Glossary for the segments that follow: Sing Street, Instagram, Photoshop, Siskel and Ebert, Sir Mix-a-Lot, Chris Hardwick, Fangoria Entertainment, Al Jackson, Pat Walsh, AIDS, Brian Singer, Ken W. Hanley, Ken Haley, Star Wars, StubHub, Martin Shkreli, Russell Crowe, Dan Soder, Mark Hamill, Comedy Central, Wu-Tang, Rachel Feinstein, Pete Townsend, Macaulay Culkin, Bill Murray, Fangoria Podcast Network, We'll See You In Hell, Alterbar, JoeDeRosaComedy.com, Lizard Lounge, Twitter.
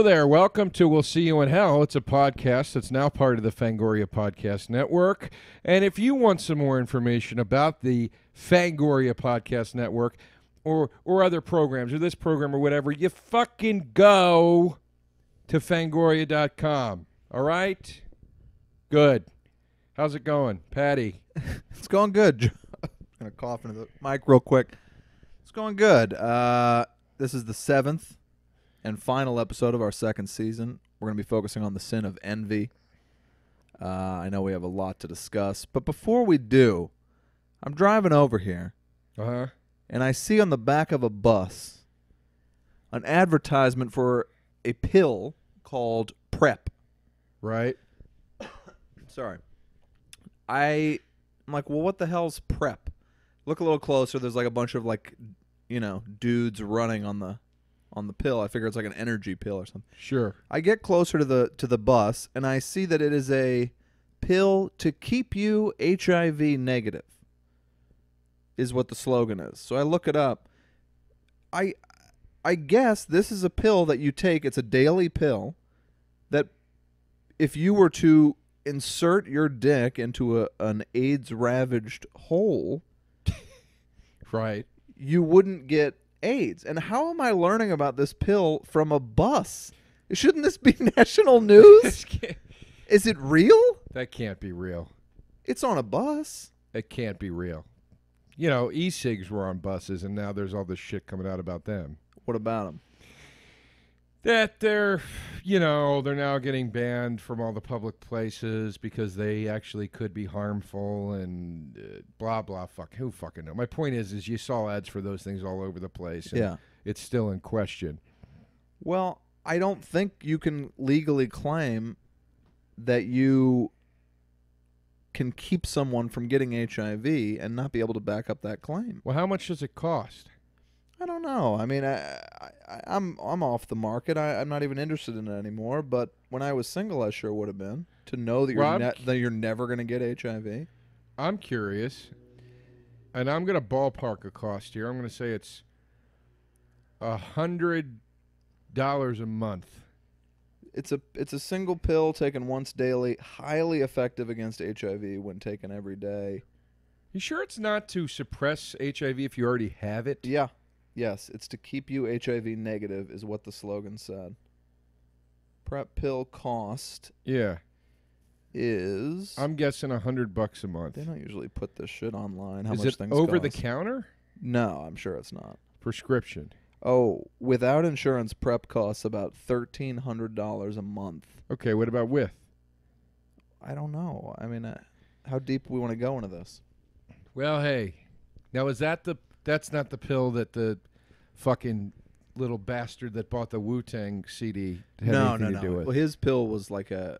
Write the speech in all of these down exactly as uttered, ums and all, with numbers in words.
Hello there. Welcome to We'll See You In Hell. It's a podcast that's now part of the Fangoria Podcast Network. And if you want some more information about the Fangoria Podcast Network or, or other programs or this program or whatever, you fucking go to fangoria dot com. All right? Good. How's it going, Patty? It's going good. I'm going to cough into the mic real quick. It's going good. Uh, this is the seventh and final episode of our second season. We're going to be focusing on the sin of envy. Uh, I know we have a lot to discuss, but before we do, I'm driving over here, uh-huh. and I see on the back of a bus an advertisement for a pill called PrEP. Right. Sorry. I, I'm like, well, what the hell's PrEP? Look a little closer. There's like a bunch of like, you know, dudes running on the... on the pill. I figure it's like an energy pill or something. Sure. I get closer to the to the bus, and I see that it is a pill to keep you H I V negative, is what the slogan is. So I look it up. I I guess this is a pill that you take. It's a daily pill that if you were to insert your dick into a, an AIDS-ravaged hole, right, you wouldn't get AIDS. And how am I learning about this pill from a bus? Shouldn't this be national news? Is it real? That can't be real. It's on a bus. It can't be real. You know, e-cigs were on buses, and now there's all this shit coming out about them. What about them? That they're, you know, they're now getting banned from all the public places because they actually could be harmful and uh, blah, blah, fuck. Who fucking knows? My point is, is you saw ads for those things all over the place. And yeah. It's still in question. Well, I don't think you can legally claim that you can keep someone from getting H I V and not be able to back up that claim. Well, how much does it cost? I don't know. I mean, I, I, I'm I'm off the market. I, I'm not even interested in it anymore. But when I was single, I sure would have been. To know that well, you're ne that you're never going to get H I V. I'm curious, and I'm going to ballpark a cost here. I'm going to say it's a hundred dollars a month. It's a it's a single pill taken once daily, highly effective against H I V when taken every day. You sure it's not to suppress H I V if you already have it? Yeah. Yes, it's to keep you H I V negative is what the slogan said. PrEP pill cost. Yeah. Is I'm guessing a hundred bucks a month. They don't usually put this shit online. How is much it things over cost. The counter? No, I'm sure it's not. Prescription. Oh, without insurance, PrEP costs about thirteen hundred dollars a month. Okay, what about with? I don't know. I mean, uh, how deep we want to go into this? Well, hey, now is that the? That's not the pill that the fucking little bastard that bought the Wu-Tang C D had no, anything no, to no. do with. Well, his pill was like a...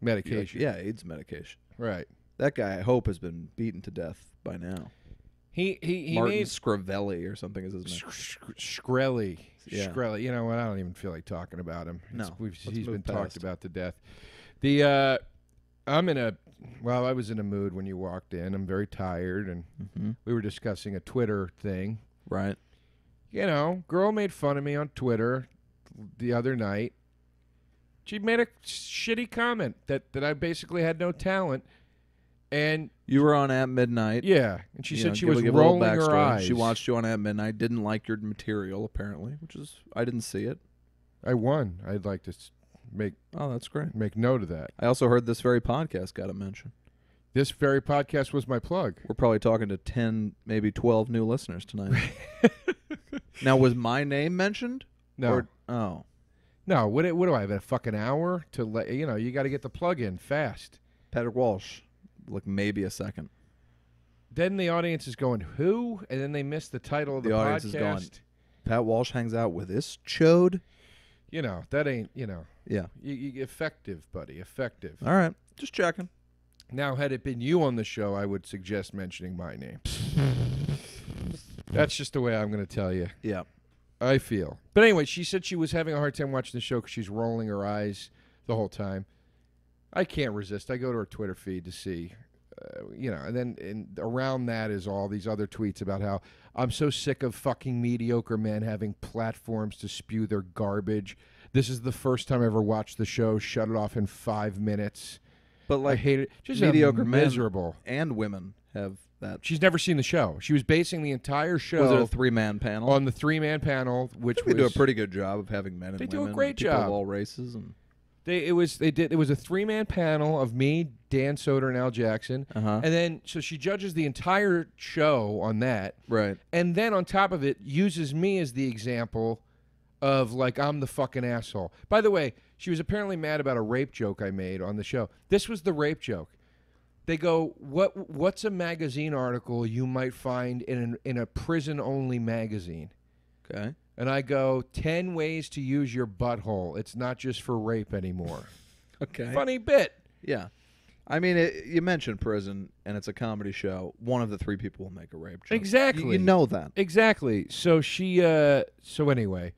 medication. Yeah, AIDS medication. Right. That guy, I hope, has been beaten to death by now. He he, he Martin Shkreli or something is his name. Shkreli. Yeah. Shkreli. You know what? I don't even feel like talking about him. No. It's, we've, he's been past. talked about to death. The uh, I'm in a... Well, I was in a mood when you walked in. I'm very tired, and mm-hmm. we were discussing a Twitter thing. Right. You know, girl made fun of me on Twitter the other night. She made a shitty comment that, that I basically had no talent. And you were on At Midnight. Yeah, and she said she was rolling her eyes. She watched you on At Midnight, didn't like your material, apparently, which is, I didn't see it. I won. I'd like to... Make oh, that's great. Make note of that. I also heard this very podcast got a mention. This very podcast was my plug. We're probably talking to ten, maybe twelve new listeners tonight. Now, was my name mentioned? No. Or, oh, no. What? What do I have? A fucking hour to let you know? You got to get the plug in fast. Patrick Walsh, like maybe a second. Then the audience is going who, and then they miss the title of the, the audience podcast. Is going, Pat Walsh hangs out with this chode. You know, that ain't, you know. Yeah. You, you, effective, buddy. Effective. All right. Just checking. Now, had it been you on the show, I would suggest mentioning my name. That's just the way I'm going to tell you. Yeah. I feel. But anyway, she said she was having a hard time watching the show because she's rolling her eyes the whole time. I can't resist. I go to her Twitter feed to see, uh, you know, and then and around that is all these other tweets about how I'm so sick of fucking mediocre men having platforms to spew their garbage. This is the first time I ever watched the show. Shut it off in five minutes. But like, I hate it. Just mediocre, miserable. And women have that. She's never seen the show. She was basing the entire show. Was it a three-man panel? On the three-man panel, which I think they was, do a pretty good job of having men and they women. They do a great people job. Of all races and. They, it was they did it was a three-man panel of me, Dan Soder, and Al Jackson, uh-huh. and then so she judges the entire show on that, right? And then on top of it, uses me as the example of like I'm the fucking asshole. By the way, she was apparently mad about a rape joke I made on the show. This was the rape joke. They go, what? What's a magazine article you might find in an, in a prison-only magazine? Okay. And I go, ten ways to use your butthole. It's not just for rape anymore. Okay. Funny bit. Yeah. I mean, it, you mentioned prison, and it's a comedy show. One of the three people will make a rape joke. Exactly. You, you know that. Exactly. So she, uh, so anyway,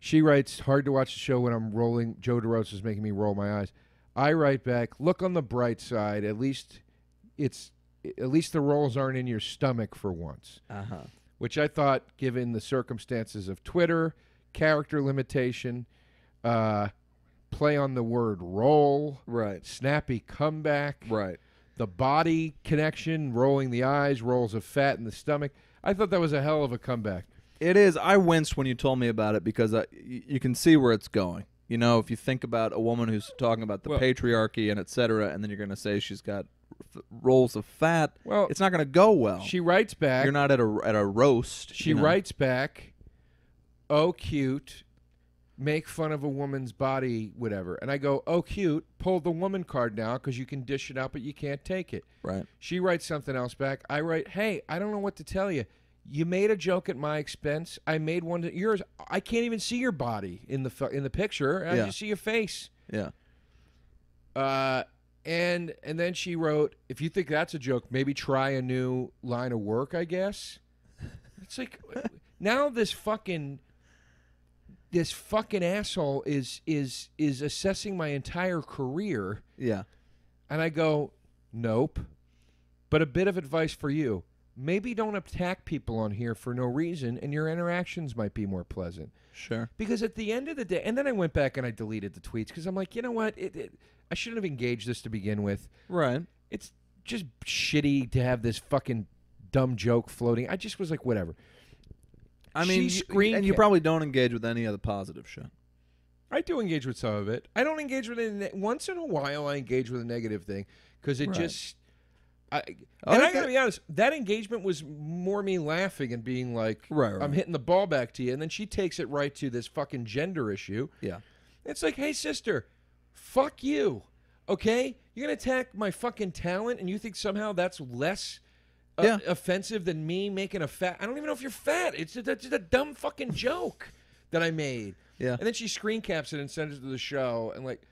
she writes, hard to watch the show when I'm rolling. Joe DeRosa's making me roll my eyes. I write back, look on the bright side. At least it's, at least the rolls aren't in your stomach for once. Uh-huh. Which I thought, given the circumstances of Twitter, character limitation, uh, play on the word roll, right, snappy comeback, right, the body connection, rolling the eyes, rolls of fat in the stomach. I thought that was a hell of a comeback. It is. I winced when you told me about it because I, you can see where it's going. You know, if you think about a woman who's talking about the well, patriarchy and et cetera, and then you're going to say she's got rolls of fat, well, it's not going to go well. She writes back. You're not at a, at a roast. She you know? writes back, oh, cute, make fun of a woman's body, whatever. And I go, oh, cute, pull the woman card now because you can dish it out, but you can't take it. Right. She writes something else back. I write, hey, I don't know what to tell you. You made a joke at my expense. I made one at yours. I can't even see your body in the in the picture. I yeah. just see your face. Yeah. Uh, and and then she wrote, if you think that's a joke, maybe try a new line of work, I guess. It's like now this fucking this fucking asshole is is is assessing my entire career. Yeah. And I go, nope. But a bit of advice for you. Maybe don't attack people on here for no reason, and your interactions might be more pleasant. Sure. Because at the end of the day, and then I went back and I deleted the tweets because I'm like, you know what? It, it, I shouldn't have engaged this to begin with. Right. It's just shitty to have this fucking dumb joke floating. I just was like, whatever. I mean, you, screen and you probably don't engage with any of the positive shit. I do engage with some of it. I don't engage with it. Once in a while, I engage with a negative thing because it right. just... I, oh, and I gotta be honest, that engagement was more me laughing and being like, right, right. I'm hitting the ball back to you. And then she takes it right to this fucking gender issue. Yeah. It's like, hey, sister, fuck you. Okay? You're going to attack my fucking talent and you think somehow that's less uh, yeah. offensive than me making a fat. I don't even know if you're fat. It's a, that's just a dumb fucking joke that I made. Yeah. And then she screen caps it and sends it to the show and like.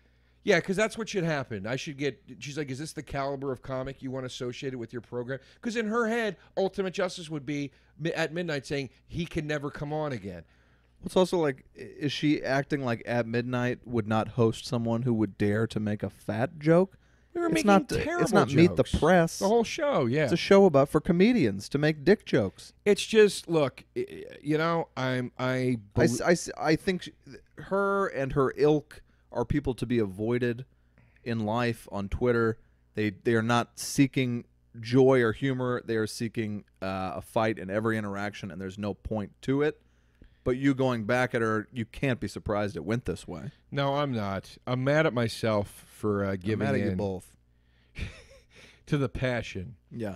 Yeah, because that's what should happen. I should get... She's like, is this the caliber of comic you want associated with your program? Because in her head, Ultimate Justice would be At Midnight saying, he can never come on again. It's also like, is she acting like At Midnight would not host someone who would dare to make a fat joke? We were it's making not, terrible It's not jokes. Meet the Press. The whole show, yeah. It's a show about for comedians to make dick jokes. It's just, look, you know, I'm... I, I, I, I think she, her and her ilk... are people to be avoided in life on Twitter. They they are not seeking joy or humor. They are seeking uh, a fight in every interaction, and there's no point to it. But you going back at her, you can't be surprised it went this way. No, I'm not. I'm mad at myself for uh, giving I'm mad at in you both. To the passion. Yeah.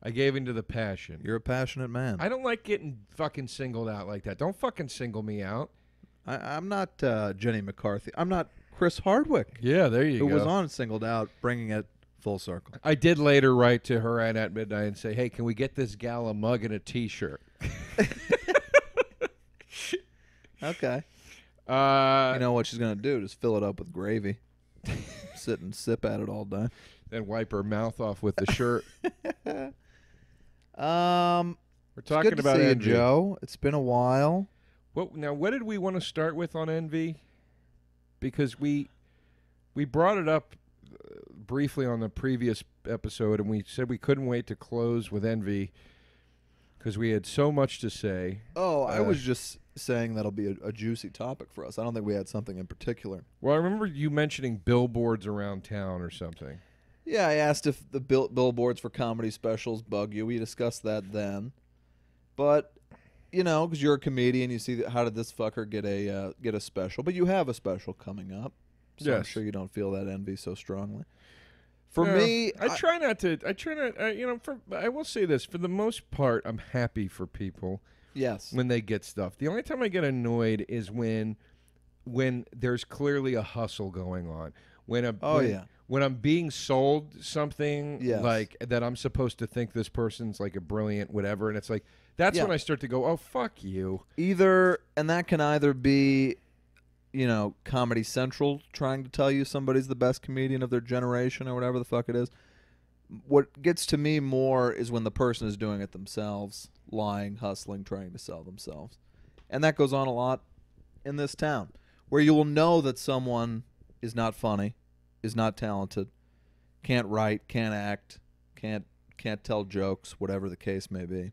I gave in to the passion. You're a passionate man. I don't like getting fucking singled out like that. Don't fucking single me out. I, I'm not uh, Jenny McCarthy. I'm not Chris Hardwick. Yeah, there you who go. Who was on Singled Out, bringing it full circle. I did later write to her and At Midnight and say, hey, can we get this gal a mug and a T-shirt? Okay. Uh, you know what she's going to do, just fill it up with gravy. Sit and sip at it all day. Then wipe her mouth off with the shirt. um, We're talking it's good about to see Andrew. You, Joe. It's been a while. What, now, what did we want to start with on Envy? Because we we brought it up uh, briefly on the previous episode, and we said we couldn't wait to close with Envy. because we had so much to say. Oh, I uh, was just saying that'll be a, a juicy topic for us. I don't think we had something in particular. Well, I remember you mentioning billboards around town or something. Yeah, I asked if the bill billboards for comedy specials bug you. We discussed that then. But, you know, because you're a comedian, you see that, how did this fucker get a uh, get a special? But you have a special coming up. So yes. I'm sure you don't feel that envy so strongly. For no, me, I, I try not to. I try not. I, you know, for, I will say this: for the most part, I'm happy for people. Yes. When they get stuff, the only time I get annoyed is when, when there's clearly a hustle going on. When a oh when, yeah. When I'm being sold something yes. like that, I'm supposed to think this person's like a brilliant whatever, and it's like that's yeah. when I start to go, oh fuck you. Either and that can either be. You know, Comedy Central trying to tell you somebody's the best comedian of their generation or whatever the fuck it is. What gets to me more is when the person is doing it themselves, lying, hustling, trying to sell themselves. And that goes on a lot in this town, where you will know that someone is not funny, is not talented, can't write, can't act, can't can't tell jokes, whatever the case may be.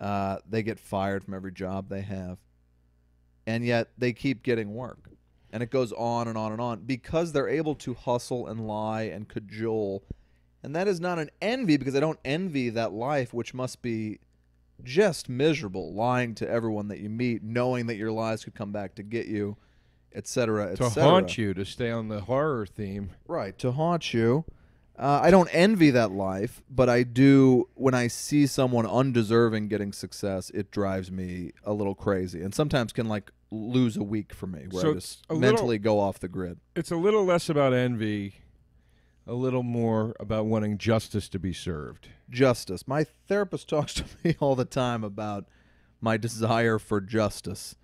Uh, they get fired from every job they have. And yet they keep getting work. And it goes on and on and on because they're able to hustle and lie and cajole. And that is not an envy because I don't envy that life, which must be just miserable, lying to everyone that you meet, knowing that your lies could come back to get you, et cetera, et cetera. To haunt you, to stay on the horror theme. Right, to haunt you. Uh, I don't envy that life, but I do, when I see someone undeserving getting success, it drives me a little crazy. And sometimes can, like, lose a week for me where so I just mentally little, go off the grid. It's a little less about envy, a little more about wanting justice to be served. Justice. My therapist talks to me all the time about my desire for justice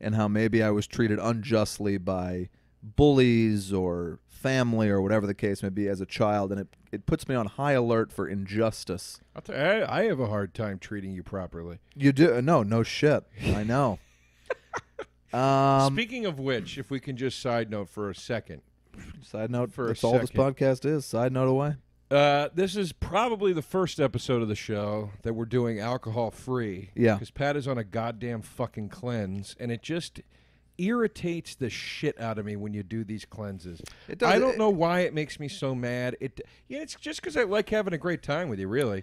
and how maybe I was treated unjustly by bullies or family or whatever the case may be as a child, and it, it puts me on high alert for injustice. I'll tell you, I, I have a hard time treating you properly. You do? No, no shit. I know. Um, Speaking of which, if we can just side note for a second. Side note for that's a all second. This podcast is. Side note away. Uh, this is probably the first episode of the show that we're doing alcohol-free. Yeah. Because Pat is on a goddamn fucking cleanse, and it just irritates the shit out of me when you do these cleanses. It does, I don't it, know why it makes me so mad. It yeah, it's just because I like having a great time with you, really.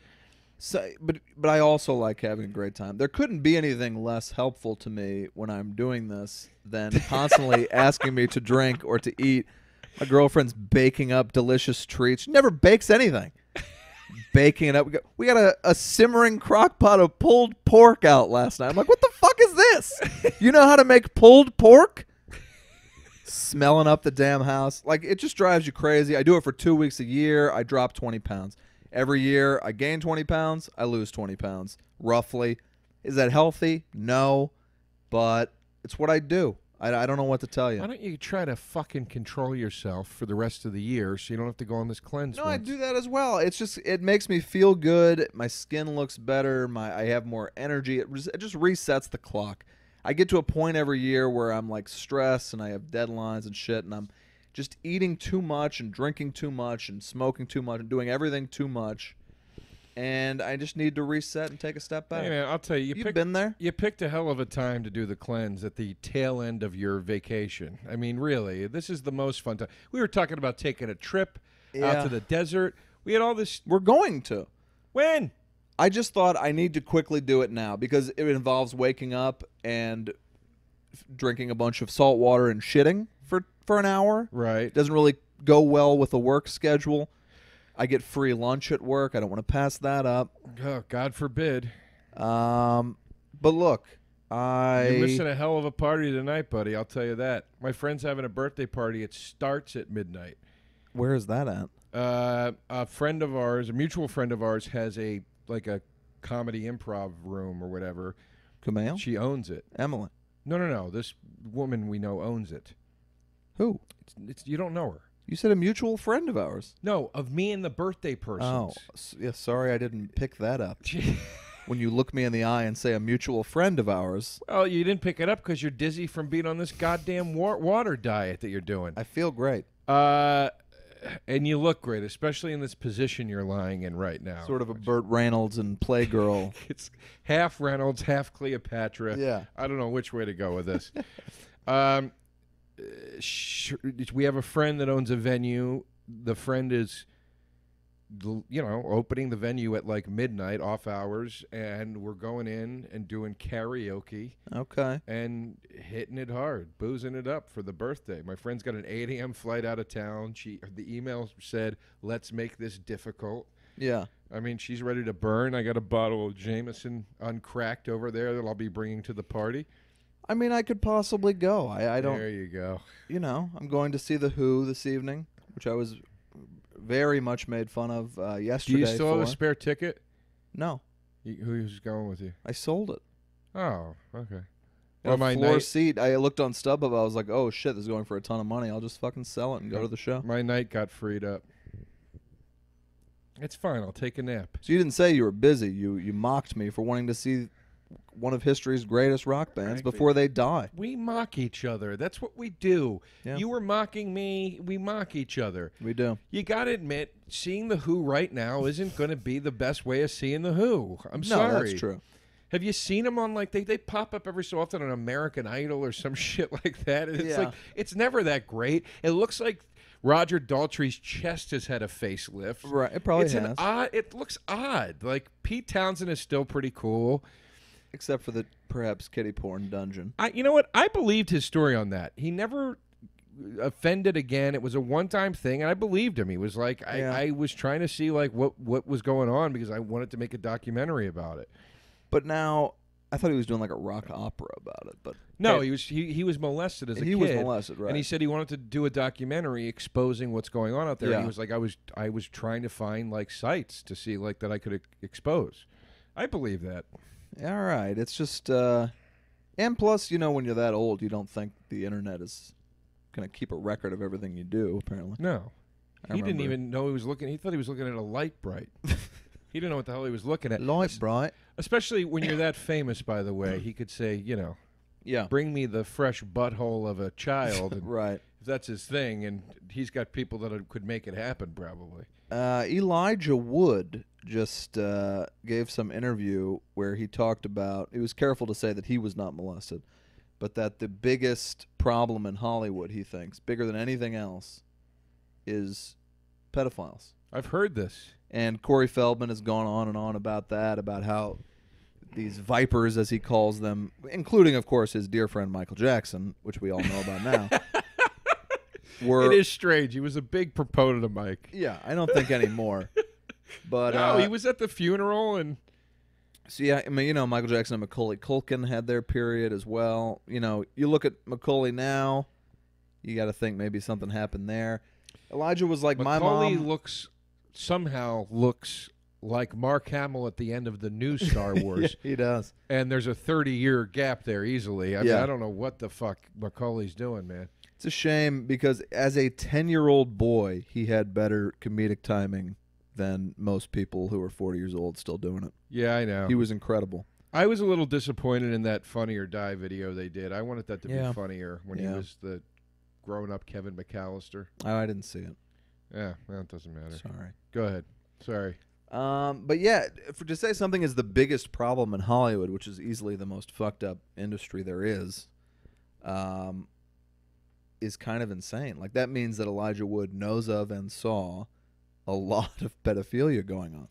So, but but I also like having a great time. There couldn't be anything less helpful to me when I'm doing this than constantly asking me to drink or to eat. My girlfriend's baking up delicious treats. She never bakes anything. Baking it up. We got, we got a, a simmering crock pot of pulled pork out last night. I'm like, what the fuck is this? You know how to make pulled pork? Smelling up the damn house. Like, it just drives you crazy. I do it for two weeks a year. I drop twenty pounds. Every year, I gain twenty pounds. I lose twenty pounds, roughly. Is that healthy? No. But it's what I do. I, I don't know what to tell you. Why don't you try to fucking control yourself for the rest of the year so you don't have to go on this cleanse? No, once. I do that as well. It's just, it makes me feel good. My skin looks better. My I have more energy. It, it just resets the clock. I get to a point every year where I'm like stressed and I have deadlines and shit and I'm just eating too much and drinking too much and smoking too much and doing everything too much. And I just need to reset and take a step back. Hey man, I'll tell you, you you've picked, been there. You picked a hell of a time to do the cleanse at the tail end of your vacation. I mean, really, this is the most fun time. We were talking about taking a trip yeah. out to the desert. We had all this. We're going to. When? I just thought I need to quickly do it now because it involves waking up and drinking a bunch of salt water and shitting for, for an hour. Right. It doesn't really go well with a work schedule. I get free lunch at work. I don't want to pass that up. Oh, God forbid. Um, but look, I... You're missing a hell of a party tonight, buddy. I'll tell you that. My friend's having a birthday party. It starts at midnight. Where is that at? Uh, a friend of ours, a mutual friend of ours, has a like a comedy improv room or whatever. Camille? She owns it. Emily? No, no, no. This woman we know owns it. Who? It's, it's, you don't know her. You said a mutual friend of ours. No, of me and the birthday person. Oh, yeah, sorry I didn't pick that up. When you look me in the eye and say a mutual friend of ours. Well, you didn't pick it up because you're dizzy from being on this goddamn wa water diet that you're doing. I feel great. Uh, and you look great, especially in this position you're lying in right now. Sort of a Burt Reynolds and Playgirl. It's half Reynolds, half Cleopatra. Yeah. I don't know which way to go with this. um, sh we have a friend that owns a venue. The friend is, you know, opening the venue at like midnight, off hours, and we're going in and doing karaoke. Okay. And hitting it hard, boozing it up for the birthday. My friend's got an eight A M flight out of town. She, the email said, let's make this difficult. Yeah. I mean, she's ready to burn. I got a bottle of Jameson uncracked over there that I'll be bringing to the party. I mean, I could possibly go. I, I don't. There you go. You know, I'm going to see The Who this evening, which I was very much made fun of uh, yesterday. Do you still for. have a spare ticket? No. You, who's going with you? I sold it. Oh, okay. Well, my floor seat, I looked on StubHub. I was like, oh, shit, this is going for a ton of money. I'll just fucking sell it and go to the show. My night got freed up. It's fine. I'll take a nap. So you didn't say you were busy. You, you mocked me for wanting to see one of history's greatest rock bands right, before they die. We mock each other. That's what we do. Yeah. You were mocking me. We mock each other. We do. You got to admit, seeing The Who right now isn't going to be the best way of seeing The Who. I'm no, sorry. That's true. Have you seen them on, like, they, they pop up every so often on American Idol or some shit like that? And it's yeah. like, it's never that great. It looks like Roger Daltrey's chest has had a facelift. Right. It probably it's has. An odd, it looks odd. Like, Pete Townsend is still pretty cool. Except for the perhaps kiddie porn dungeon. I, you know what? I believed his story on that. He never offended again. It was a one-time thing, and I believed him. He was like, yeah. I, I was trying to see like what what was going on because I wanted to make a documentary about it. But now I thought he was doing like a rock opera about it. But no, hey, he was he he was molested as a he kid. He was molested, right? And he said he wanted to do a documentary exposing what's going on out there. Yeah. He was like, I was I was trying to find like sites to see like that I could expose. I believe that. All right, it's just, uh, and plus, you know, when you're that old, you don't think the internet is going to keep a record of everything you do, apparently. No. I he remember. didn't even know he was looking, he thought he was looking at a light bright. He didn't know what the hell he was looking at. Light bright. Especially when you're that famous, by the way, he could say, you know, yeah, bring me the fresh butthole of a child. And right. If that's his thing, and he's got people that could make it happen, probably. Uh, Elijah Wood just uh, gave some interview where he talked about, he was careful to say that he was not molested, but that the biggest problem in Hollywood, he thinks, bigger than anything else, is pedophiles. I've heard this. And Corey Feldman has gone on and on about that, about how these vipers, as he calls them, including, of course, his dear friend Michael Jackson, which we all know about now. It is strange. He was a big proponent of Mike. Yeah, I don't think anymore. But no, uh, he was at the funeral, and so yeah, I mean, you know, Michael Jackson and Macaulay Culkin had their period as well. You know, you look at Macaulay now, you got to think maybe something happened there. Elijah was like, Macaulay my mom looks somehow looks like Mark Hamill at the end of the new Star Wars. Yeah, he does. And there's a thirty year gap there easily. I yeah. mean, I don't know what the fuck Macaulay's doing, man. It's a shame because as a ten year old boy, he had better comedic timing than most people who are forty years old still doing it. Yeah, I know. He was incredible. I was a little disappointed in that Funny or Die video they did. I wanted that to yeah. be funnier when yeah. he was the grown-up Kevin McAllister. Oh, I didn't see it. Yeah, well, it doesn't matter. Sorry. Go ahead. Sorry. Um, but yeah, for, to say something is the biggest problem in Hollywood, which is easily the most fucked up industry there is, um... is kind of insane. Like, that means that Elijah Wood knows of and saw a lot of pedophilia going on.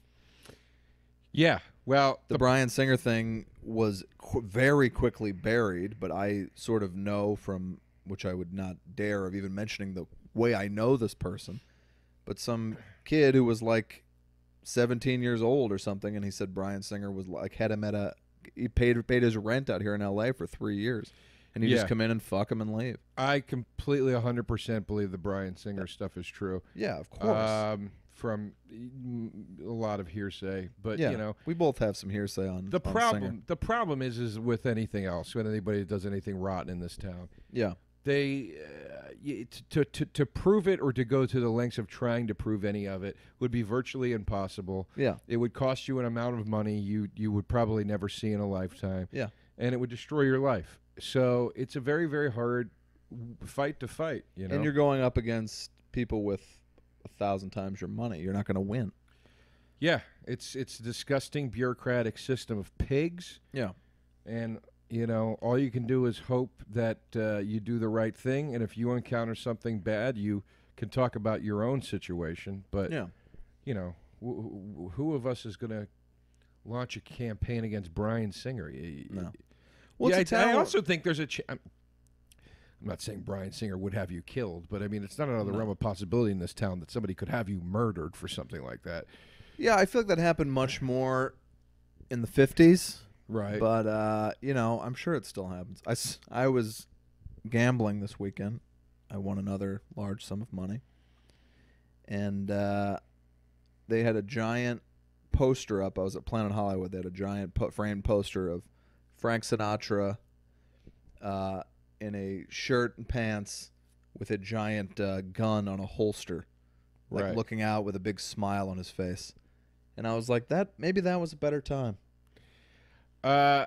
Yeah, well, the, the Brian Singer thing was qu very quickly buried, but I sort of know from, which I would not dare of even mentioning the way I know this person, but some kid who was like seventeen years old or something, and he said Brian Singer was like, had him at a, he paid, paid his rent out here in L A for three years. And you yeah. just come in and fuck him and leave. I completely one hundred percent believe the Brian Singer yeah. stuff is true. Yeah, of course. Um, from a lot of hearsay, but yeah, you know, we both have some hearsay on the on problem. Singer. The problem is, is with anything else, when anybody does anything rotten in this town. Yeah, they uh, to to to prove it or to go to the lengths of trying to prove any of it would be virtually impossible. Yeah, it would cost you an amount of money you you would probably never see in a lifetime. Yeah, and it would destroy your life. So it's a very, very hard fight to fight, you know. And you're going up against people with a thousand times your money, you're not going to win. Yeah, it's it's a disgusting bureaucratic system of pigs. Yeah. And, you know, all you can do is hope that uh, you do the right thing. And if you encounter something bad, you can talk about your own situation. But, yeah. you know, wh who of us is going to launch a campaign against Brian Singer? No. Well, yeah, I, I also think there's a ch I'm not saying Brian Singer would have you killed, but, I mean, it's not out of the no. realm of possibility in this town that somebody could have you murdered for something like that. Yeah, I feel like that happened much more in the fifties. Right. But, uh, you know, I'm sure it still happens. I, s I was gambling this weekend. I won another large sum of money. And uh, they had a giant poster up. I was at Planet Hollywood. They had a giant po framed poster of Frank Sinatra uh, in a shirt and pants with a giant uh, gun on a holster. Like right. looking out with a big smile on his face. And I was like, that maybe that was a better time. Uh,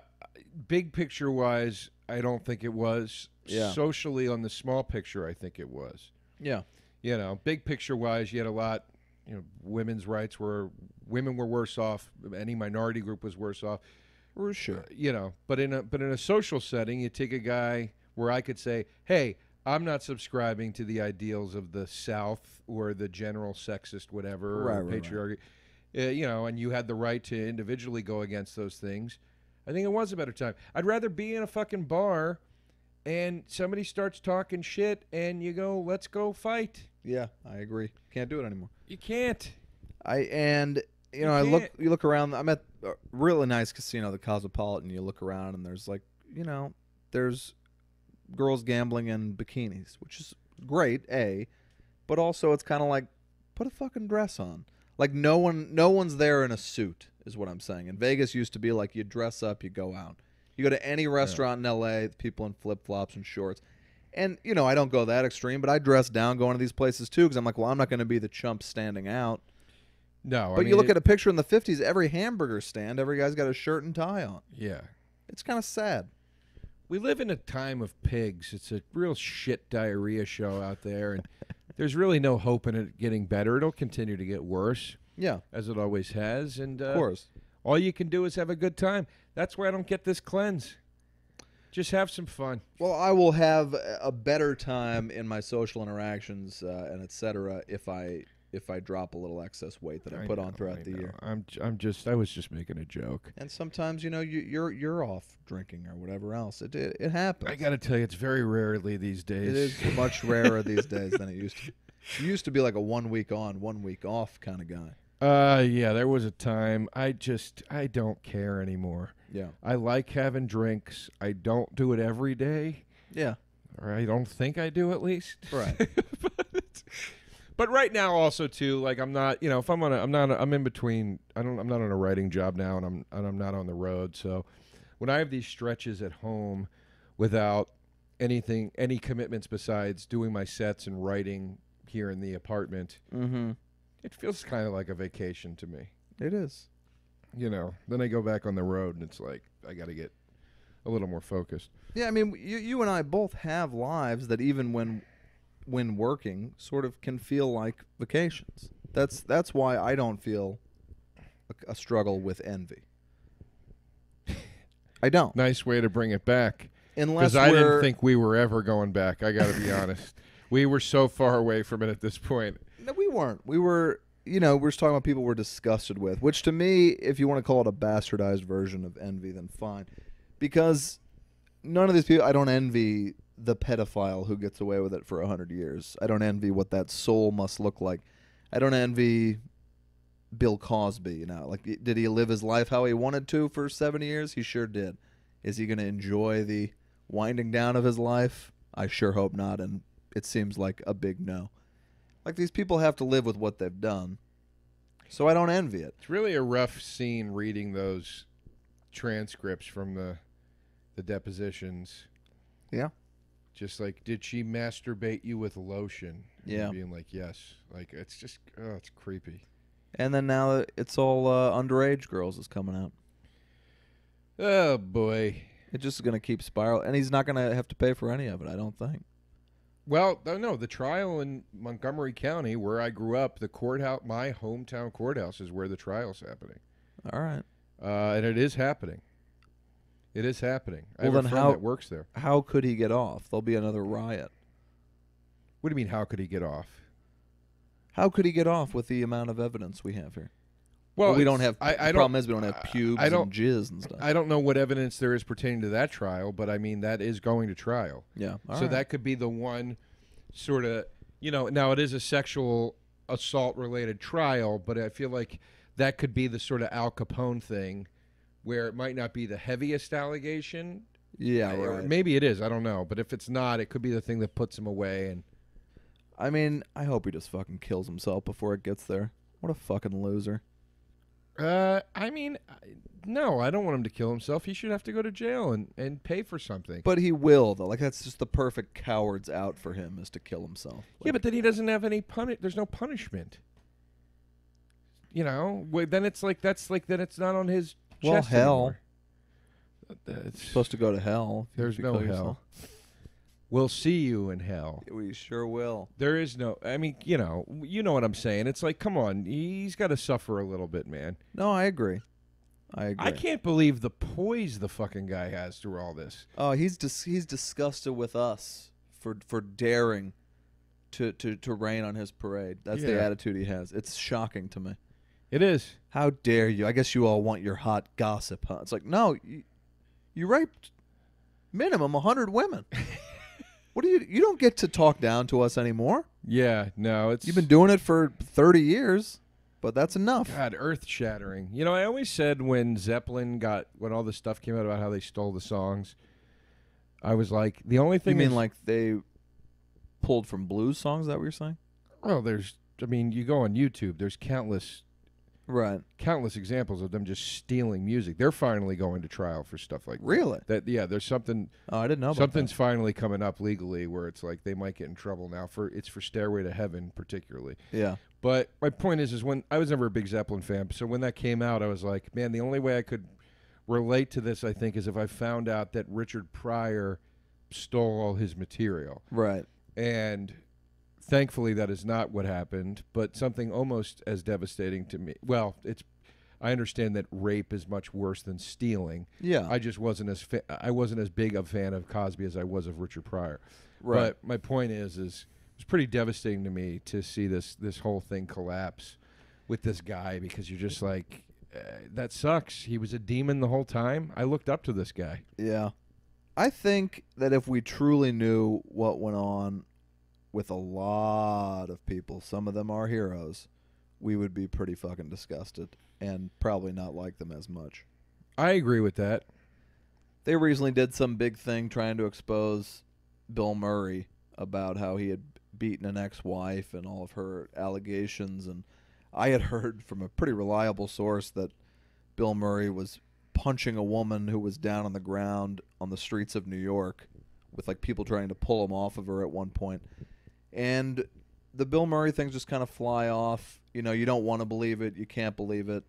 big picture wise, I don't think it was. Yeah. Socially, on the small picture, I think it was. Yeah. You know, big picture wise, you had a lot. You know, women's rights were women were worse off. Any minority group was worse off. For sure. You know, but in a but in a social setting, you take a guy where I could say, hey, I'm not subscribing to the ideals of the South or the general sexist whatever right, or right, patriarchy. Right. Uh, you know, and you had the right to individually go against those things. I think it was a better time. I'd rather be in a fucking bar and somebody starts talking shit and you go, let's go fight. Yeah, I agree. Can't do it anymore. You can't. I and, you know, you I look, you look around. I'm at a really nice casino, the Cosmopolitan. You look around and there's like, you know, there's girls gambling in bikinis, which is great, A. But also it's kind of like, put a fucking dress on. Like no one, no one's there in a suit. Is what I'm saying. And Vegas used to be like you dress up, you go out. You go to any restaurant yeah. in L A, people in flip-flops and shorts. And, you know, I don't go that extreme, but I dress down going to these places too because I'm like, well, I'm not going to be the chump standing out. No. But I mean, you look it, at a picture in the fifties, every hamburger stand, every guy's got a shirt and tie on. Yeah. It's kind of sad. We live in a time of pigs. It's a real shit diarrhea show out there, and there's really no hope in it getting better. It'll continue to get worse. Yeah. As it always has. And, uh, of course. All you can do is have a good time. That's why I don't get this cleanse. Just have some fun. Well, I will have a better time in my social interactions uh, and et cetera if I if I drop a little excess weight that I, I put know, on throughout I the know. year. I'm I'm just I was just making a joke. And sometimes, you know, you, you're you're off drinking or whatever else. It it, it happens. I got to tell you, it's very rarely these days. It is much rarer these days than it used to. You used to be like a one week on, one week off kind of guy. Uh, yeah, there was a time I just, I don't care anymore. Yeah. I like having drinks. I don't do it every day. Yeah. Or I don't think I do, at least. Right. but, but right now also too, like I'm not, you know, if I'm on a, I'm not, a, I'm in between, I don't, I'm not on a writing job now and I'm, and I'm not on the road. So when I have these stretches at home without anything, any commitments besides doing my sets and writing here in the apartment, mm-hmm. it feels kind of like a vacation to me. It is. You know, then I go back on the road and it's like, I got to get a little more focused. Yeah, I mean, you, you and I both have lives that even when when working sort of can feel like vacations. That's that's why I don't feel a, a struggle with envy. I don't. Nice way to bring it back. Unless Because I didn't think we were ever going back. I got to be honest. We were so far away from it at this point. No, we weren't. We were, you know, we were talking about people we're disgusted with, which to me, if you want to call it a bastardized version of envy, then fine. Because none of these people, I don't envy the pedophile who gets away with it for a hundred years. I don't envy what that soul must look like. I don't envy Bill Cosby, you know. Like, did he live his life how he wanted to for seventy years? He sure did. Is he going to enjoy the winding down of his life? I sure hope not, and it seems like a big no. Like, these people have to live with what they've done, so I don't envy it. It's really a rough scene reading those transcripts from the the depositions. Yeah. Just like, did she masturbate you with lotion? And yeah. Being like, yes. Like, it's just, oh, it's creepy. And then now it's all uh, underage girls is coming out. Oh, boy. It's just going to keep spiraling, and he's not going to have to pay for any of it, I don't think. Well, no, the trial in Montgomery County, where I grew up, the courthouse, my hometown courthouse, is where the trial's happening. All right. Uh, and it is happening. It is happening. Well, I have a friend how, that works there. How could he get off? There'll be another riot. What do you mean, how could he get off? How could he get off with the amount of evidence we have here? Well, well we don't have. I, I the problem is we don't have pubes I don't, and jizz and stuff. I don't know what evidence there is pertaining to that trial, but I mean that is going to trial. Yeah. All so right. that could be the one sort of, you know. Now it is a sexual assault related trial, but I feel like that could be the sort of Al Capone thing, where it might not be the heaviest allegation. Yeah. Right. Maybe it is. I don't know. But if it's not, it could be the thing that puts him away. And I mean, I hope he just fucking kills himself before it gets there. What a fucking loser. Uh, I mean, no, I don't want him to kill himself. He should have to go to jail and, and pay for something. But he will, though. Like, that's just the perfect coward's out for him, is to kill himself. Like, yeah, but then he doesn't have any pun. There's no punishment. You know, then it's like, that's like, then it's not on his chest Well, hell. Anymore. It's supposed to go to hell. There's no hell. Yourself. We'll see you in hell. We sure will. There is no, I mean, you know, you know what I'm saying. It's like, come on, he's got to suffer a little bit, man. No, I agree. I agree. I can't believe the poise the fucking guy has through all this. Oh, he's dis he's disgusted with us for for daring to to to rain on his parade. That's yeah. the attitude he has. It's shocking to me. It is. How dare you? I guess you all want your hot gossip, huh? It's like, no, you, you raped minimum one hundred women. What do you? You don't get to talk down to us anymore. Yeah, no, it's you've been doing it for thirty years, but that's enough. God, earth shattering. You know, I always said when Zeppelin got when all this stuff came out about how they stole the songs, I was like, the only thing. You mean like they pulled from blues songs? Is that what you're saying? Well, there's. I mean, you go on YouTube. There's countless, right? Countless examples of them just stealing music. They're finally going to trial for stuff like really. That, yeah, there's something. Oh, I didn't know. Something's about that. Finally coming up legally where it's like they might get in trouble now for it's for Stairway to Heaven particularly. Yeah. But my point is, is when I was never a big Zeppelin fan, so when that came out, I was like, man, the only way I could relate to this, I think, is if I found out that Richard Pryor stole all his material. Right. And thankfully, that is not what happened, but something almost as devastating to me. Well, it's. I understand that rape is much worse than stealing. Yeah, I just wasn't as fa I wasn't as big a fan of Cosby as I was of Richard Pryor. Right. But my point is, is it was pretty devastating to me to see this this whole thing collapse with this guy because you're just like, uh, that sucks. He was a demon the whole time. I looked up to this guy. Yeah, I think that if we truly knew what went on with a lot of people, some of them are heroes, we would be pretty fucking disgusted and probably not like them as much. I agree with that. They recently did some big thing trying to expose Bill Murray about how he had beaten an ex-wife and all of her allegations. And I had heard from a pretty reliable source that Bill Murray was punching a woman who was down on the ground on the streets of New York with like people trying to pull him off of her at one point. And the Bill Murray things just kind of fly off. You know, you don't want to believe it. You can't believe it.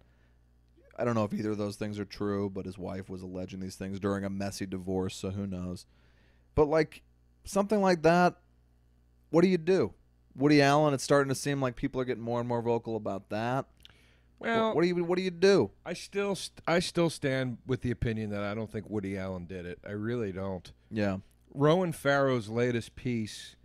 I don't know if either of those things are true, but his wife was alleging these things during a messy divorce, so who knows. But, like, something like that, what do you do? Woody Allen, it's starting to seem like people are getting more and more vocal about that. Well, what, what do you what do you do? I still st I still stand with the opinion that I don't think Woody Allen did it. I really don't. Yeah. Ronan Farrow's latest piece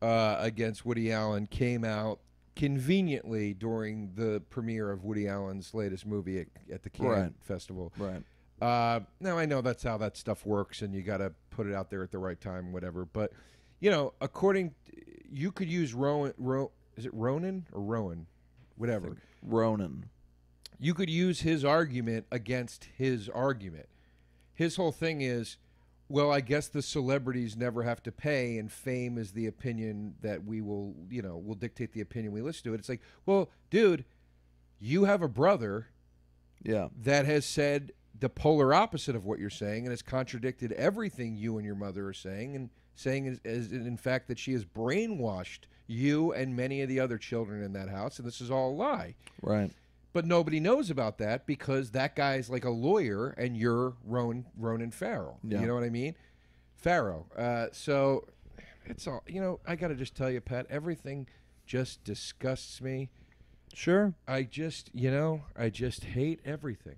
Uh, against Woody Allen came out conveniently during the premiere of Woody Allen's latest movie at, at the Cannes right. Festival. Right. Uh, now, I know that's how that stuff works, and you got to put it out there at the right time, whatever. But, you know, according – you could use Rowan Ro – is it Ronan or Rowan? Whatever. Ronan. You could use his argument against his argument. His whole thing is – well, I guess the celebrities never have to pay, and fame is the opinion that we will, you know, will dictate the opinion we listen to. It. It's like, well, dude, you have a brother, yeah, that has said the polar opposite of what you're saying, and has contradicted everything you and your mother are saying, and saying is, is in fact that she has brainwashed you and many of the other children in that house, and this is all a lie, right? But nobody knows about that because that guy's like a lawyer and you're Ron, Ronan Farrow. Yeah. You know what I mean? Farrow. Uh, so, it's all, you know, I got to just tell you, Pat, everything just disgusts me. Sure. I just, you know, I just hate everything.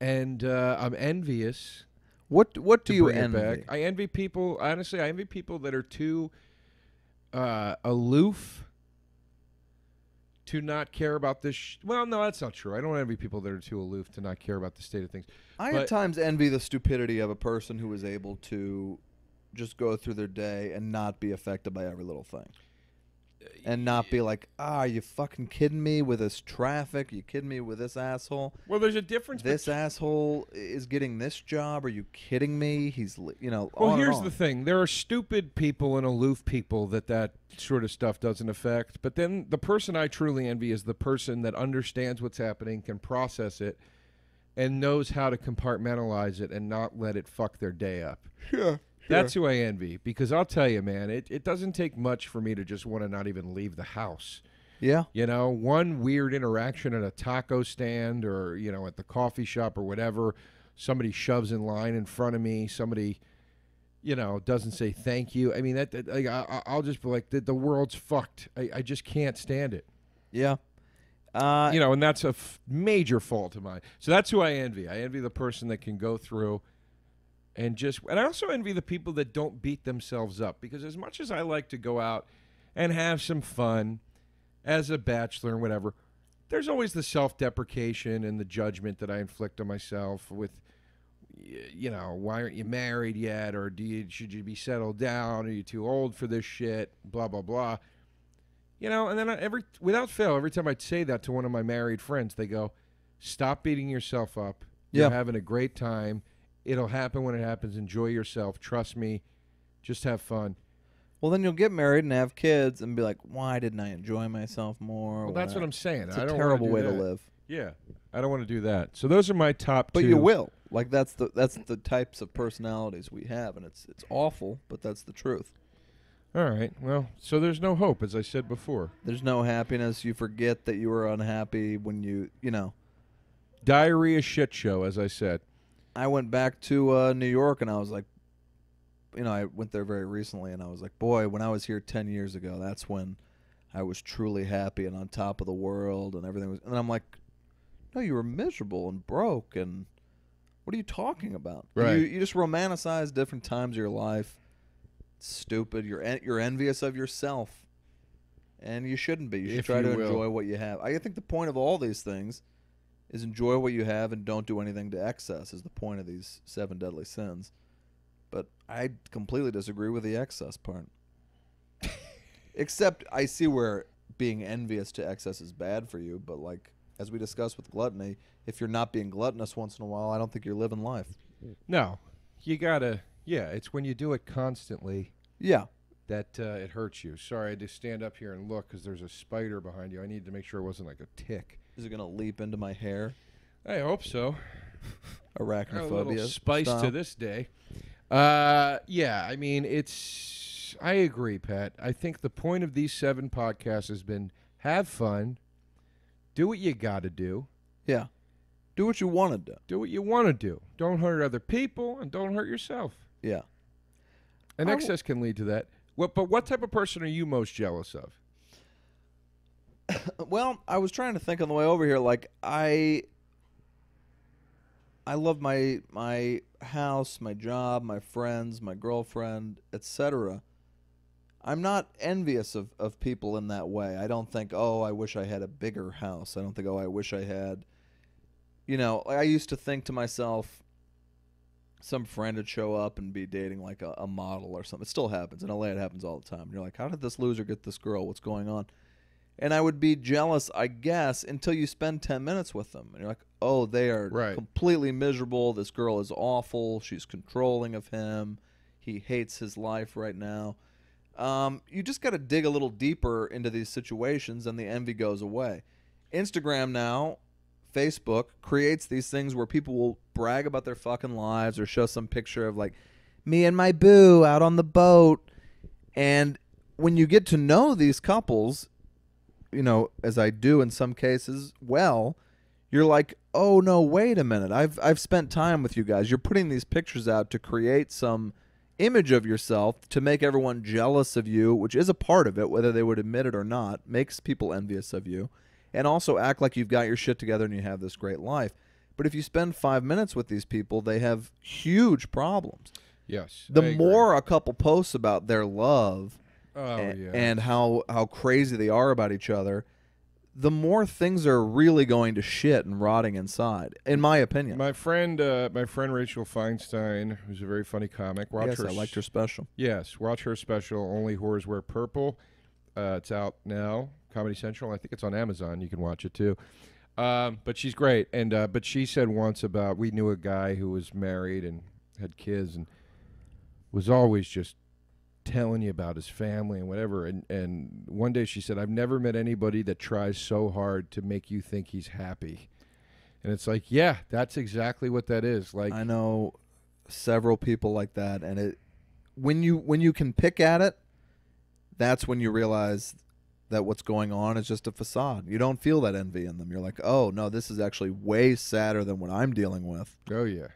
And uh, I'm envious. What What do you envy? Back. I envy people, honestly, I envy people that are too uh, aloof to not care about this. Sh well, no, that's not true. I don't envy people that are too aloof to not care about the state of things. I but at times envy the stupidity of a person who is able to just go through their day and not be affected by every little thing. And not be like, ah, oh, are you fucking kidding me with this traffic? Are you kidding me with this asshole? Well, there's a difference. This asshole is getting this job. Are you kidding me? He's, you know, well, here's the thing. There are stupid people and aloof people that that sort of stuff doesn't affect. But then the person I truly envy is the person that understands what's happening, can process it, and knows how to compartmentalize it and not let it fuck their day up. Yeah. That's who I envy, because I'll tell you, man, it, it doesn't take much for me to just want to not even leave the house. Yeah. You know, one weird interaction at a taco stand or, you know, at the coffee shop or whatever, somebody shoves in line in front of me, somebody, you know, doesn't say thank you. I mean, that, that like, I, I'll just be like, the, the world's fucked. I, I just can't stand it. Yeah. Uh, you know, and that's a f major fault of mine. So that's who I envy. I envy the person that can go through and just, and I also envy the people that don't beat themselves up, because as much as I like to go out and have some fun as a bachelor and whatever, there's always the self-deprecation and the judgment that I inflict on myself with, you know, why aren't you married yet? Or do you, should you be settled down? Are you too old for this shit? Blah, blah, blah. You know, and then I, every, without fail, every time I'd say that to one of my married friends, they go, stop beating yourself up. You're yep. having a great time. It'll happen when it happens. Enjoy yourself. Trust me. Just have fun. Well, then you'll get married and have kids and be like, why didn't I enjoy myself more? Well, that's what I'm saying. It's a terrible way to live. Yeah. I don't want to do that. So those are my top two. But you will. Like, that's the that's the types of personalities we have, and it's it's awful, but that's the truth. All right. Well, so there's no hope, as I said before. There's no happiness. You forget that you were unhappy when you, you know. Diarrhea shit show, as I said. I went back to uh, New York, and I was like, you know, I went there very recently, and I was like, boy, when I was here ten years ago, that's when I was truly happy and on top of the world and everything was. And I'm like, no, you were miserable and broke, and what are you talking about? Right. You, you just romanticize different times of your life. It's stupid. You're en you're envious of yourself, and you shouldn't be. You should if try you to will. enjoy what you have. I think the point of all these things is enjoy what you have and don't do anything to excess, is the point of these seven deadly sins. But I completely disagree with the excess part. Except I see where being envious to excess is bad for you, but like as we discussed with gluttony, if you're not being gluttonous once in a while, I don't think you're living life. No. You gotta, yeah, it's when you do it constantly. Yeah. That uh, it hurts you. Sorry, I had to stand up here and look because there's a spider behind you. I needed to make sure it wasn't like a tick. Is it going to leap into my hair? I hope so. Arachnophobia. A little spice Stop. to this day. Uh, yeah, I mean, it's... I agree, Pat. I think the point of these seven podcasts has been have fun, do what you got to do. Yeah. Do what you want to do. Do what you want to do. Don't hurt other people and don't hurt yourself. Yeah. And I excess can lead to that. What, but what type of person are you most jealous of? Well, I was trying to think on the way over here. Like I, I love my my house, my job, my friends, my girlfriend, et cetera. I'm not envious of of people in that way. I don't think, oh, I wish I had a bigger house. I don't think, oh, I wish I had. You know, I used to think to myself, some friend would show up and be dating like a, a model or something. It still happens in L A. It happens all the time. And you're like, how did this loser get this girl? What's going on? And I would be jealous, I guess, until you spend ten minutes with them. And you're like, oh, they are right. completely miserable. This girl is awful. She's controlling of him. He hates his life right now. Um, you just got to dig a little deeper into these situations, and the envy goes away. Instagram now, Facebook, creates these things where people will brag about their fucking lives or show some picture of, like, me and my boo out on the boat. And when you get to know these couples, you know, as I do in some cases, well, you're like, oh, no, wait a minute. I've, I've spent time with you guys. You're putting these pictures out to create some image of yourself to make everyone jealous of you, which is a part of it, whether they would admit it or not, makes people envious of you, and also act like you've got your shit together and you have this great life. But if you spend five minutes with these people, they have huge problems. Yes. The more a couple posts about their love oh, and, yes. and how, how crazy they are about each other, the more things are really going to shit and rotting inside, in my opinion. My friend, uh, my friend Rachel Feinstein, who's a very funny comic. Watch yes, her I liked her special. Yes, watch her special, Only Whores Wear Purple. Uh, it's out now, Comedy Central. I think it's on Amazon. You can watch it, too. Um, but she's great. And uh, but she said once about, we knew a guy who was married and had kids and was always just telling you about his family and whatever, and and one day she said, I've never met anybody that tries so hard to make you think he's happy. And it's like, yeah, that's exactly what that is. Like, I know several people like that, and it when you when you can pick at it, that's when you realize that what's going on is just a facade. You don't feel that envy in them. You're like, oh no, this is actually way sadder than what I'm dealing with. Oh yeah.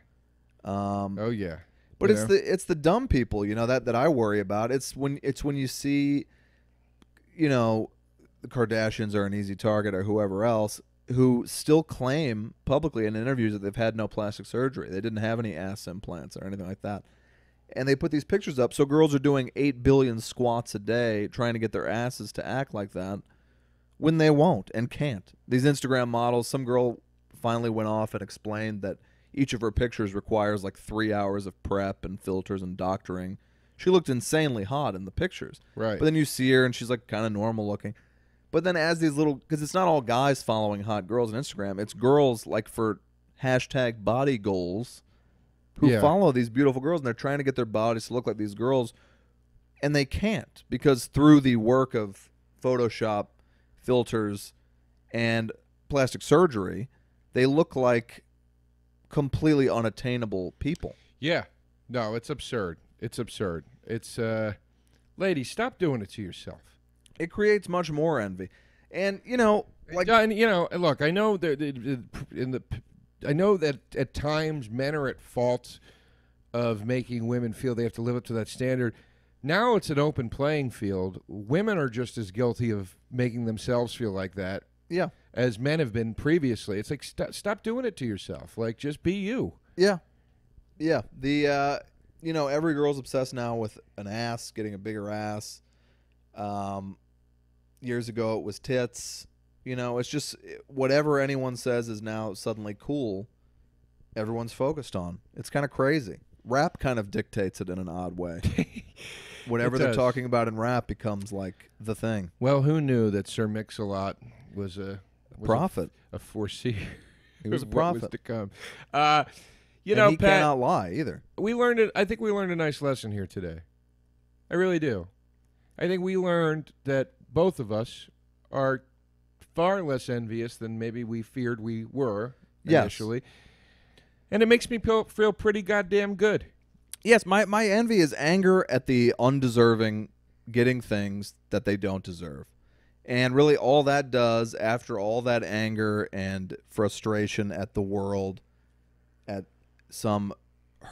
Um oh yeah. But yeah. it's the it's the dumb people, you know, that that I worry about. It's when it's when you see, you know, the Kardashians are an easy target, or whoever else, who still claim publicly in interviews that they've had no plastic surgery. They didn't have any ass implants or anything like that. And they put these pictures up, so girls are doing eight billion squats a day trying to get their asses to act like that when they won't and can't. These Instagram models, some girl finally went off and explained that each of her pictures requires like three hours of prep and filters and doctoring. She looked insanely hot in the pictures. Right. But then you see her and she's like kind of normal looking. But then as these little, because it's not all guys following hot girls on Instagram. It's girls like for hashtag body goals who yeah. follow these beautiful girls, and they're trying to get their bodies to look like these girls. And they can't, because through the work of Photoshop, filters, and plastic surgery, they look like completely unattainable people. Yeah. No, it's absurd. It's absurd. It's, uh, ladies, stop doing it to yourself. It creates much more envy. And, you know, like, and, you know, look, I know that in the, I know that at times men are at fault of making women feel they have to live up to that standard. Now it's an open playing field. Women are just as guilty of making themselves feel like that. Yeah. As men have been previously. It's like, st stop doing it to yourself. Like, just be you. Yeah. Yeah. The, uh, you know, every girl's obsessed now with an ass, getting a bigger ass. Um, years ago, it was tits. You know, it's just whatever anyone says is now suddenly cool. Everyone's focused on. It's kind of crazy. Rap kind of dictates it in an odd way. Whatever they're talking about in rap becomes like the thing. Well, who knew that Sir Mix-a-Lot was a... Was prophet, a, a foreseer. He was a prophet was to come. Uh, you and know, he Pat, cannot lie either. We learned it. I think we learned a nice lesson here today. I really do. I think we learned that both of us are far less envious than maybe we feared we were initially, yes. and it makes me feel, feel pretty goddamn good. Yes, my my envy is anger at the undeserving getting things that they don't deserve. And really all that does, after all that anger and frustration at the world, at some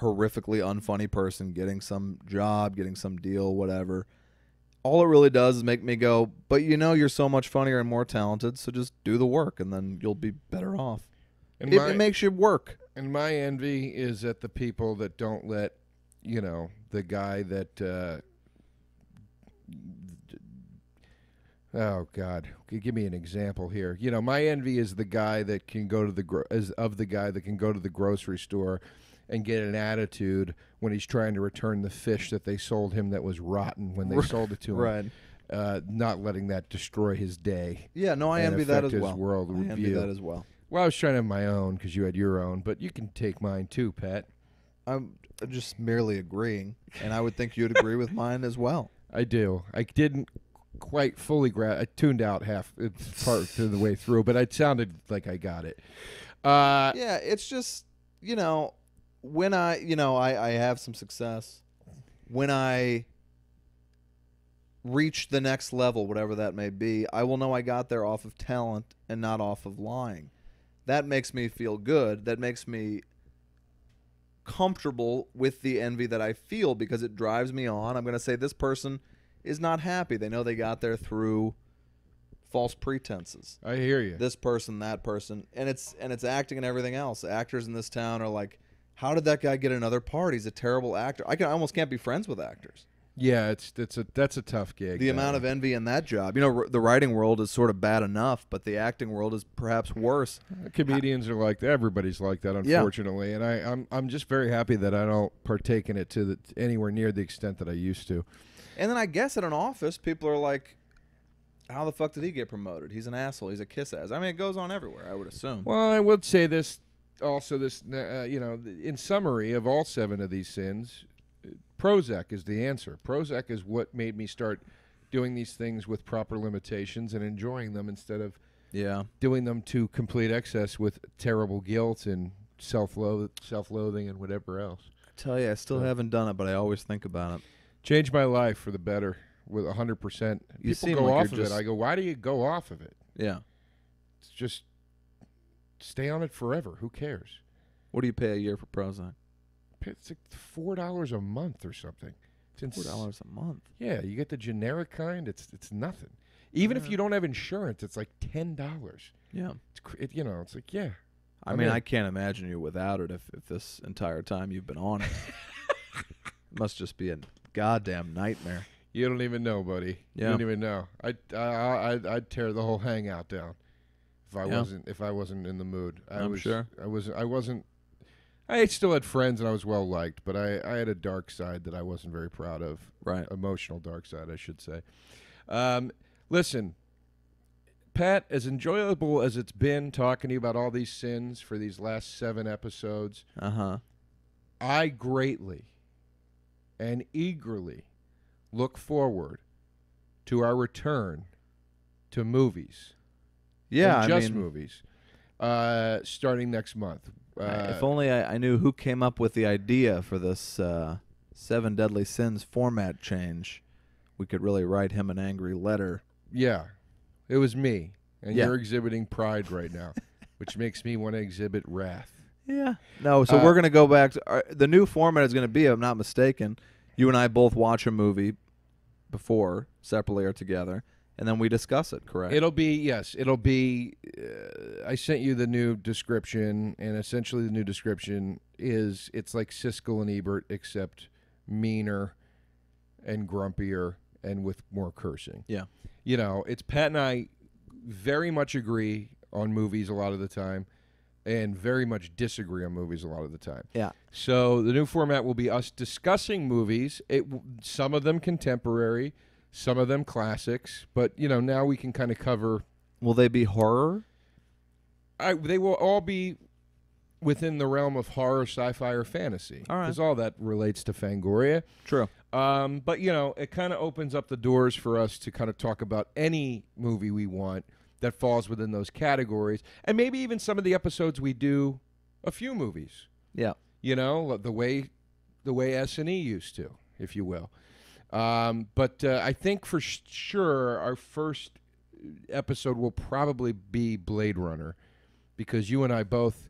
horrifically unfunny person getting some job, getting some deal, whatever, all it really does is make me go, but you know you're so much funnier and more talented, so just do the work and then you'll be better off. And it, my, it makes you work. And my envy is at the people that don't let, you know, the guy that... Uh, Oh God! Give me an example here. You know, my envy is the guy that can go to the gro is of the guy that can go to the grocery store and get an attitude when he's trying to return the fish that they sold him that was rotten when they sold it to him. Right. Uh, not letting that destroy his day. Yeah. No, I envy that as well. His world I envy that as well. Well, I was trying to have my own because you had your own, but you can take mine too, Pat. I'm just merely agreeing, and I would think you'd agree with mine as well. I do. I didn't. Quite fully grab. I tuned out half it's part of the way through, but it sounded like I got it. Uh, yeah, it's just, you know, when I, you know, I, I have some success, when I reach the next level, whatever that may be, I will know I got there off of talent and not off of lying. That makes me feel good. That makes me comfortable with the envy that I feel because it drives me on. I'm going to say this person is not happy. They know they got there through false pretenses. I hear you. This person, that person. And it's, and it's acting and everything else. Actors in this town are like, how did that guy get another part? He's a terrible actor. I can I almost can't be friends with actors. Yeah, it's it's a that's a tough gig. The though. amount of envy in that job, you know, r the writing world is sort of bad enough, but the acting world is perhaps worse. Comedians I, are like that. Everybody's like that, unfortunately. Yeah. And I, I'm I'm just very happy that I don't partake in it to the, anywhere near the extent that I used to. And then I guess at an office, people are like, "How the fuck did he get promoted? He's an asshole. He's a kiss-ass." I mean, it goes on everywhere. I would assume. Well, I would say this also. This, uh, you know, in summary of all seven of these sins. Prozac is the answer. Prozac is what made me start doing these things with proper limitations and enjoying them instead of yeah. doing them to complete excess with terrible guilt and self-loath self-loathing and whatever else. I tell you, I still so, haven't done it, but I always think about it. Changed my life for the better with one hundred percent. You People seem go like off of it. I go, why do you go off of it? Yeah. It's just stay on it forever. Who cares? What do you pay a year for Prozac? It's like four dollars a month or something. It's four dollars a month. Yeah, you get the generic kind. It's it's nothing. Even yeah. if you don't have insurance, it's like ten dollars. Yeah, it's cr it, you know, it's like yeah. I, I mean, mean, I can't imagine you without it. If if this entire time you've been on it, it must just be a goddamn nightmare. You don't even know, buddy. Yeah. You don't even know. I I I I'd tear the whole hangout down if I yeah. wasn't if I wasn't in the mood. I I'm was, sure. I was I wasn't. I still had friends and I was well liked, but I, I had a dark side that I wasn't very proud of. Right. Emotional dark side, I should say. Um, listen, Pat, as enjoyable as it's been talking to you about all these sins for these last seven episodes, uh-huh. I greatly and eagerly look forward to our return to movies. Yeah, and just I mean, movies. Uh, starting next month. Uh, if only I, I knew who came up with the idea for this uh, Seven Deadly Sins format change, we could really write him an angry letter. Yeah, it was me, and yeah. you're exhibiting pride right now, which makes me want to exhibit wrath. Yeah. No, so uh, we're going to go back to our, the new format is going to be, if I'm not mistaken, you and I both watch a movie before, separately or together. And then we discuss it, correct? It'll be, yes, it'll be, uh, I sent you the new description, and essentially the new description is, it's like Siskel and Ebert, except meaner and grumpier and with more cursing. Yeah. You know, it's Pat and I very much agree on movies a lot of the time and very much disagree on movies a lot of the time. Yeah. So the new format will be us discussing movies, it, some of them contemporary, some of them classics, but you know now we can kind of cover. Will they be horror? I they will all be within the realm of horror, sci-fi, or fantasy. All right, because all that relates to Fangoria. True. Um, but you know it kind of opens up the doors for us to kind of talk about any movie we want that falls within those categories, and maybe even some of the episodes we do a few movies. Yeah. You know the way the way S and E used to, if you will. Um, but uh, I think for sure our first episode will probably be Blade Runner because you and I both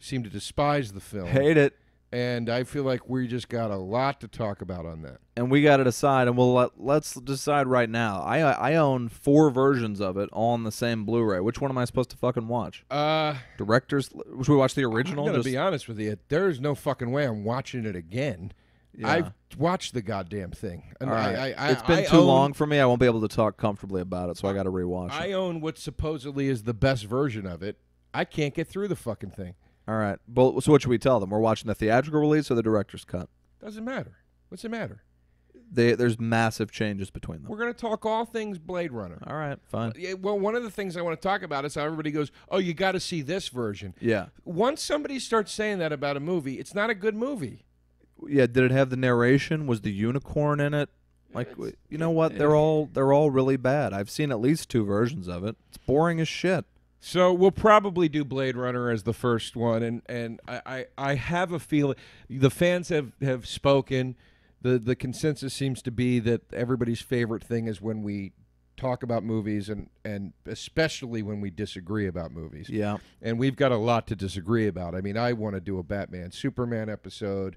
seem to despise the film. Hate it. And I feel like we just got a lot to talk about on that. And we got to decide, and we'll let, let's decide right now. I, I own four versions of it all on the same Blu-ray. Which one am I supposed to fucking watch? Uh, Directors? Should we watch the original? I'm going to be honest with you. There is no fucking way I'm watching it again. Yeah. I've watched the goddamn thing. And right. I, I, I, it's been I too own, long for me. I won't be able to talk comfortably about it, so I got to rewatch I it. I own what supposedly is the best version of it. I can't get through the fucking thing. All right. But, so what should we tell them? We're watching the theatrical release or the director's cut? Doesn't matter. What's the matter? They, there's massive changes between them. We're going to talk all things Blade Runner. All right, fine. Well, one of the things I want to talk about is how everybody goes, oh, you got to see this version. Yeah. Once somebody starts saying that about a movie, it's not a good movie. Yeah, did it have the narration? Was the unicorn in it? Like, it's, you know what? They're all they're all really bad. I've seen at least two versions of it. It's boring as shit. So we'll probably do Blade Runner as the first one, and and I I, I have a feeling the fans have have spoken. the The consensus seems to be that everybody's favorite thing is when we talk about movies, and and especially when we disagree about movies. Yeah. And we've got a lot to disagree about. I mean, I want to do a Batman Superman episode.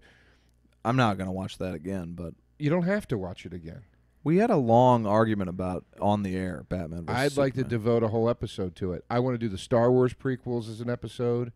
I'm not going to watch that again, but you don't have to watch it again. We had a long argument about on the air Batman versus I'd Superman. Like to devote a whole episode to it. I want to do the Star Wars prequels as an episode.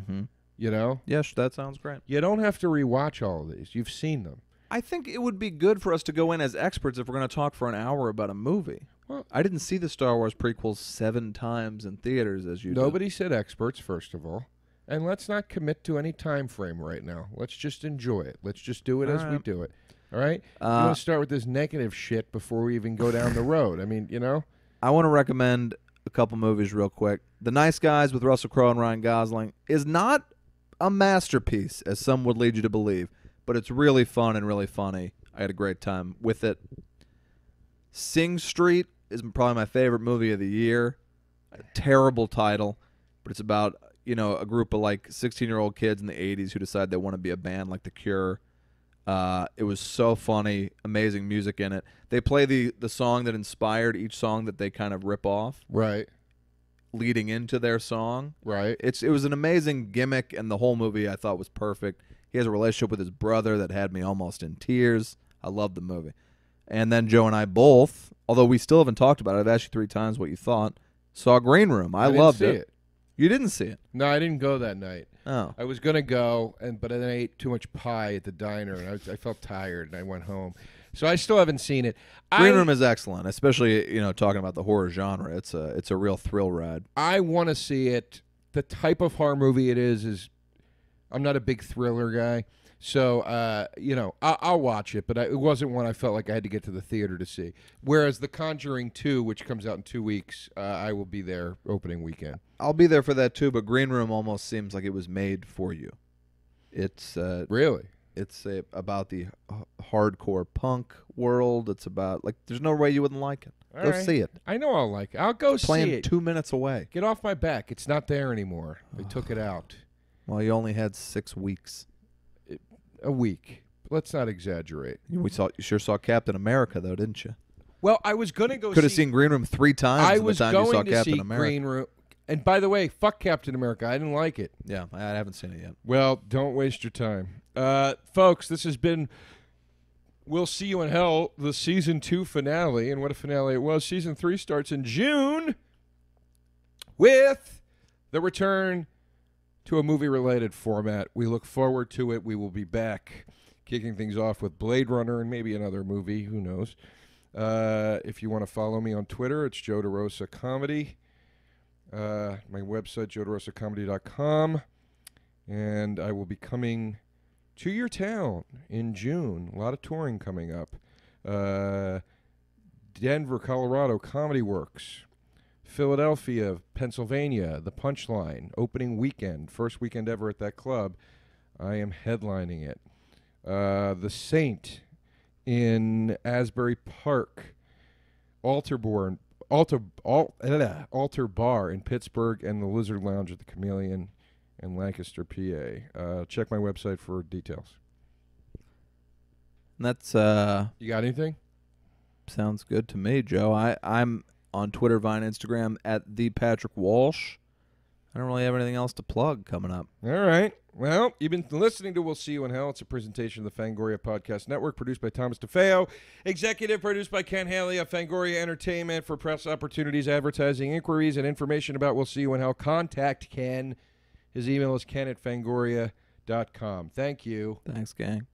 Mm-hmm. You know? Yes, that sounds great. You don't have to rewatch all of these. You've seen them. I think it would be good for us to go in as experts if we're going to talk for an hour about a movie. Well, I didn't see the Star Wars prequels seven times in theaters as you did. Nobody said experts, first of all. And let's not commit to any time frame right now. Let's just enjoy it. Let's just do it all as right. we do it. All right? Uh, you want to start with this negative shit before we even go down the road. I mean, you know? I want to recommend a couple movies real quick. The Nice Guys with Russell Crowe and Ryan Gosling is not a masterpiece, as some would lead you to believe, but it's really fun and really funny. I had a great time with it. Sing Street is probably my favorite movie of the year. A terrible title, but it's about, you know, a group of like sixteen-year-old kids in the eighties who decide they want to be a band like The Cure. Uh, it was so funny, amazing music in it. They play the, the song that inspired each song that they kind of rip off. Right. Leading into their song. Right. It's It was an amazing gimmick, and the whole movie I thought was perfect. He has a relationship with his brother that had me almost in tears. I love the movie. And then Joe and I both, although we still haven't talked about it, I've asked you three times what you thought, saw Green Room. I, I loved it. it. You didn't see it. No, I didn't go that night. Oh. I was going to go, and but then I ate too much pie at the diner, and I, was, I felt tired, and I went home. So I still haven't seen it. Green I, Room is excellent, especially, you know, talking about the horror genre. It's a, it's a real thrill ride. I want to see it. The type of horror movie it is is I'm not a big thriller guy. So, uh, you know, I, I'll watch it, but I, it wasn't one I felt like I had to get to the theater to see. Whereas The Conjuring two, which comes out in two weeks, uh, I will be there opening weekend. I'll be there for that too, but Green Room almost seems like it was made for you. It's uh, really? It's uh, about the uh, hardcore punk world. It's about, like, there's no way you wouldn't like it. All go right. see it. I know I'll like it. I'll go see it. It's two minutes away. Get off my back. It's not there anymore. They took it out. Well, you only had six weeks. A week. Let's not exaggerate. We saw you sure saw Captain America though, didn't you? Well, I was going to go. Could have seen Green Room three times. I was going to see Green Room. And by the way, fuck Captain America. I didn't like it. Yeah, I haven't seen it yet. Well, don't waste your time, uh, folks. This has been We'll See You in Hell, the season two finale, and what a finale it was. Season three starts in June with the return to a movie-related format. We look forward to it. We will be back kicking things off with Blade Runner and maybe another movie. Who knows? Uh, if you want to follow me on Twitter, it's Joe DeRosa Comedy. Uh, my website, joe derosa comedy dot com. And I will be coming to your town in June. A lot of touring coming up. Uh, Denver, Colorado, Comedy Works. Philadelphia, Pennsylvania, The Punchline, opening weekend, first weekend ever at that club. I am headlining it. Uh, the Saint in Asbury Park, Alter Bar, Alter, Al, uh, Alter Bar in Pittsburgh, and the Lizard Lounge at the Chameleon in Lancaster, P A. Uh, check my website for details. That's uh. You got anything? Sounds good to me, Joe. I I'm. on Twitter, Vine, Instagram, at the Patrick Walsh. I don't really have anything else to plug coming up. All right. Well, you've been listening to We'll See You in Hell. It's a presentation of the Fangoria Podcast Network, produced by Thomas DeFeo, executive produced by Ken Haley of Fangoria Entertainment. For press opportunities, advertising inquiries, and information about We'll See You in Hell, contact Ken. His email is ken at fangoria dot com. Thank you. Thanks, gang.